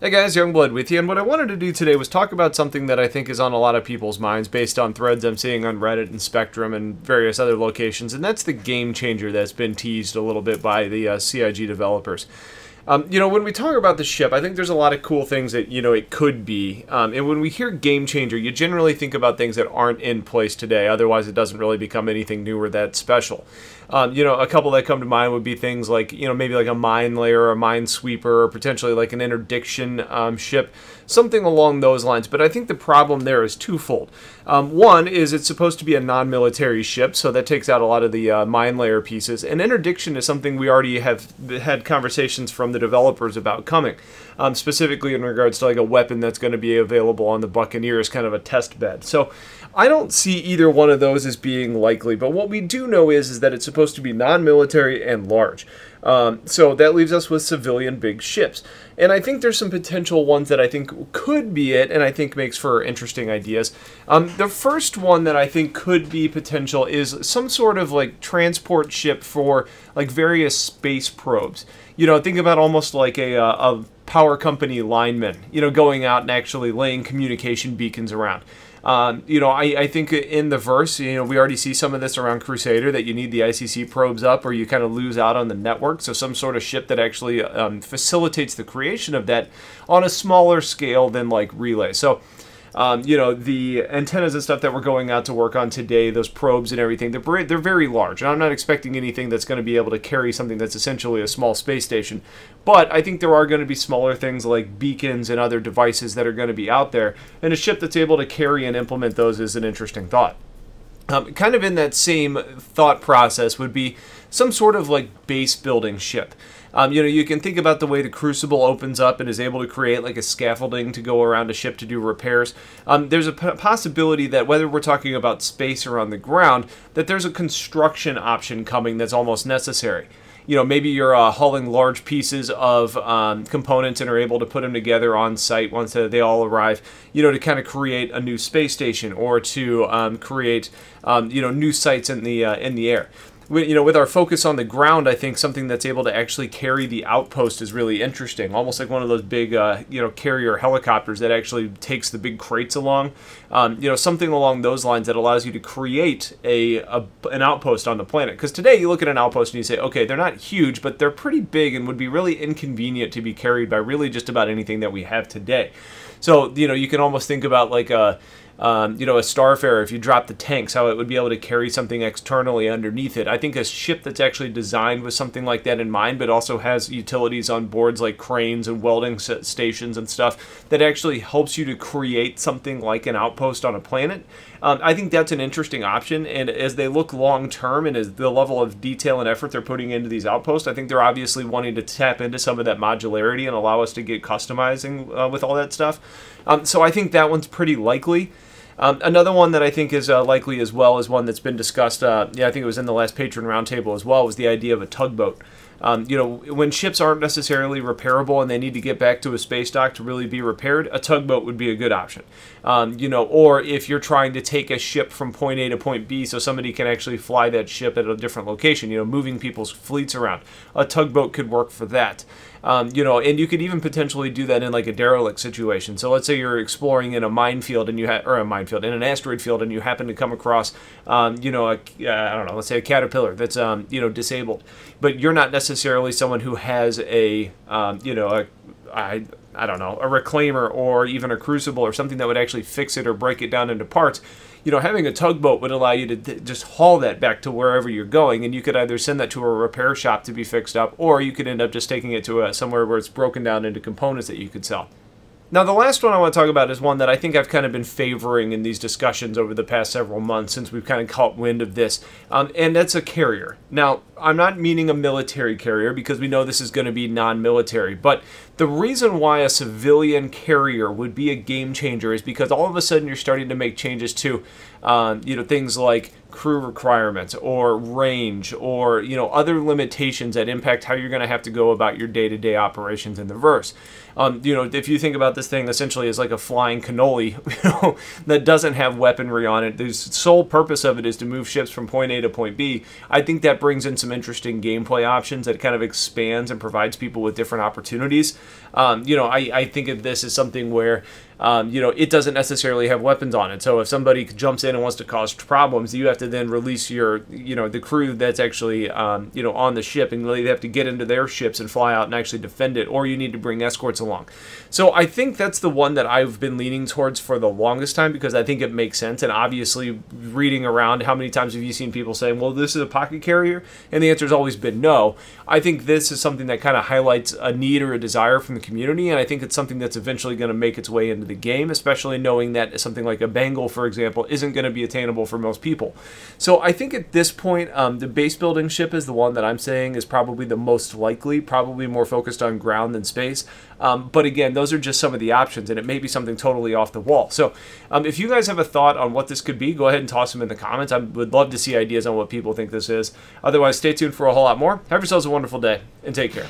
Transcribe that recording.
Hey guys, Youngblood with you, and what I wanted to do today was talk about something that I think is on a lot of people's minds based on threads I'm seeing on Reddit and Spectrum and various other locations, and that's the game changer that's been teased a little bit by the CIG developers. You know, when we talk about the ship, I think there's a lot of cool things that, you know, it could be. And when we hear game changer, you generally think about things that aren't in place today, otherwise it doesn't really become anything new or that special. You know, a couple that come to mind would be things like, you know, maybe like a mine layer or a mine sweeper or potentially like an interdiction ship, something along those lines. But I think the problem there is twofold. One is it's supposed to be a non-military ship, so that takes out a lot of the mine layer pieces. And interdiction is something we already have had conversations from the developers about coming, specifically in regards to like a weapon that's going to be available on the Buccaneer as kind of a test bed. So I don't see either one of those as being likely, but what we do know is that it's supposed to be non-military and large. So that leaves us with civilian big ships. And I think there's some potential ones that I think could be it, and I think makes for interesting ideas. The first one that I think could be potential is some sort of like transport ship for like various space probes. You know, think about almost like a power company lineman, you know, going out and actually laying communication beacons around. You know, I think in the verse, you know, we already see some of this around Crusader, that you need the ICC probes up or you kind of lose out on the network. So some sort of ship that actually facilitates the creation of that on a smaller scale than like Relay. So, you know, the antennas and stuff that we're going out to work on today, those probes and everything, they're very large. And I'm not expecting anything that's going to be able to carry something that's essentially a small space station. But I think there are going to be smaller things like beacons and other devices that are going to be out there. And a ship that's able to carry and implement those is an interesting thought. Kind of in that same thought process would be some sort of like base building ship. You know, you can think about the way the Crucible opens up and is able to create like a scaffolding to go around a ship to do repairs. There's a possibility that whether we're talking about space or on the ground, that there's a construction option coming that's almost necessary. You know, maybe you're hauling large pieces of components and are able to put them together on site once they all arrive, you know, to kind of create a new space station or to create, you know, new sites in the air. You know, with our focus on the ground, I think something that's able to actually carry the outpost is really interesting. Almost like one of those big, you know, carrier helicopters that actually takes the big crates along. You know, something along those lines that allows you to create an outpost on the planet. Because today you look at an outpost and you say, okay, they're not huge, but they're pretty big and would be really inconvenient to be carried by really just about anything that we have today. So, you know, you can almost think about like a... you know, a Starfarer, if you drop the tanks, how it would be able to carry something externally underneath it. I think a ship that's actually designed with something like that in mind, but also has utilities on boards like cranes and welding stations and stuff that actually helps you to create something like an outpost on a planet. I think that's an interesting option, and as they look long term and as the level of detail and effort they're putting into these outposts, I think they're obviously wanting to tap into some of that modularity and allow us to get customizing with all that stuff. So I think that one's pretty likely. Another one that I think is likely as well is one that's been discussed, yeah, I think it was in the last patron roundtable as well, was the idea of a tugboat. You know, when ships aren't necessarily repairable and they need to get back to a space dock to really be repaired, a tugboat would be a good option. You know, or if you're trying to take a ship from point A to point B so somebody can actually fly that ship at a different location, you know, moving people's fleets around, a tugboat could work for that. You know, and you could even potentially do that in like a derelict situation. So let's say you're exploring in a minefield and you in an asteroid field, and you happen to come across, you know, I don't know, let's say a Caterpillar that's, you know, disabled, but you're not necessarily someone who has a, you know, I don't know, a Reclaimer or even a Crucible or something that would actually fix it or break it down into parts. You know, having a tugboat would allow you to just haul that back to wherever you're going, and you could either send that to a repair shop to be fixed up, or you could end up just taking it to somewhere where it's broken down into components that you could sell. Now, the last one I want to talk about is one that I think I've kind of been favoring in these discussions over the past several months since we've kind of caught wind of this, and that's a carrier. Now, I'm not meaning a military carrier because we know this is going to be non-military, but the reason why a civilian carrier would be a game changer is because all of a sudden you're starting to make changes to, you know, things like crew requirements or range or, you know, other limitations that impact how you're going to have to go about your day-to-day operations in the verse. You know, if you think about this thing essentially as like a flying cannoli, you know, that doesn't have weaponry on it, the sole purpose of it is to move ships from point A to point B, I think that brings in some interesting gameplay options that kind of expands and provides people with different opportunities. you know, I think of this as something where, you know, it doesn't necessarily have weapons on it. So if somebody jumps in and wants to cause problems, you have to then release your, you know, the crew that's actually, you know, on the ship, and they have to get into their ships and fly out and actually defend it, or you need to bring escorts along. So I think that's the one that I've been leaning towards for the longest time, because I think it makes sense. And obviously, reading around, how many times have you seen people saying, well, this is a pocket carrier? And the answer has always been no. I think this is something that kind of highlights a need or a desire from the community, and I think it's something that's eventually going to make its way into the game, especially knowing that something like a bangle, for example, isn't going to be attainable for most people. So I think at this point, the base building ship is the one that I'm saying is probably the most likely, probably more focused on ground than space. But again, those are just some of the options, and it may be something totally off the wall. So if you guys have a thought on what this could be, go ahead and toss them in the comments. I would love to see ideas on what people think this is. Otherwise, stay tuned for a whole lot more. Have yourselves a wonderful day, and take care.